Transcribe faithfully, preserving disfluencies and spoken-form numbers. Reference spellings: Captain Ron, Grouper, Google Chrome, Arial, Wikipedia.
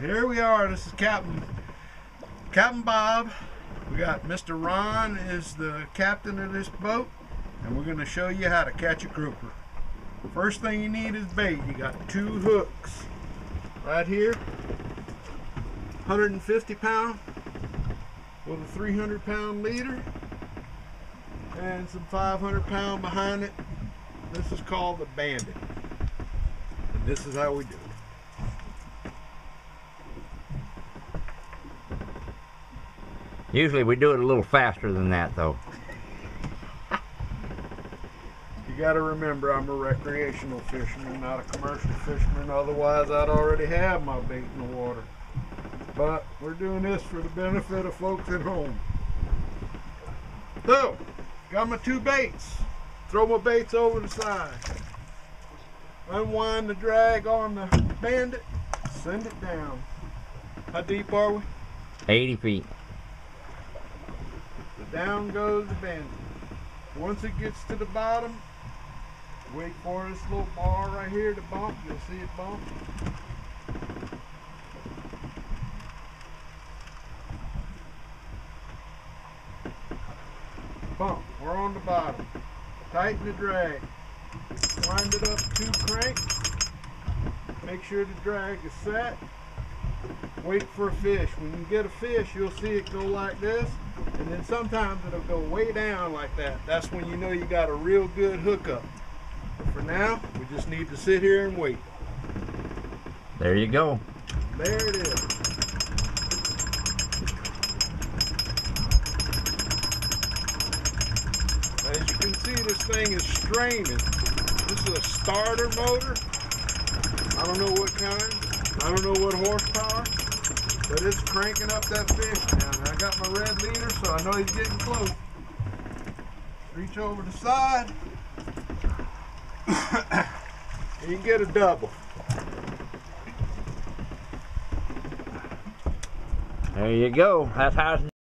here we are. This is Captain Captain Bob. We got Mister Ron is the captain of this boat, and we're going to show you how to catch a grouper. First thing you need is bait. You got two hooks right here, one hundred fifty pound with a three hundred pound leader, and some five hundred pound behind it. This is called the Bandit, and this is how we do it. Usually we do it a little faster than that, though. You got to remember, I'm a recreational fisherman, not a commercial fisherman. Otherwise, I'd already have my bait in the water. But we're doing this for the benefit of folks at home. So, got my two baits. Throw my baits over the side. Unwind the drag on the Bandit. Send it down. How deep are we? eighty feet. Down goes the Bandit. Once it gets to the bottom, wait for this little bar right here to bump. You'll see it bump. Bump. We're on the bottom. Tighten the drag. Wind it up two cranks. Make sure the drag is set. Wait for a fish. When you get a fish, you'll see it go like this. And then sometimes it'll go way down like that. That's when you know you got a real good hookup. But for now, we just need to sit here and wait. There you go. There it is. As you can see, this thing is straining. This is a starter motor. I don't know what kind. I don't know what horsepower. But it's cranking up that fish down there. I got my red leader, so I know he's getting close. Reach over the side. And you get a double. There you go. That's how it's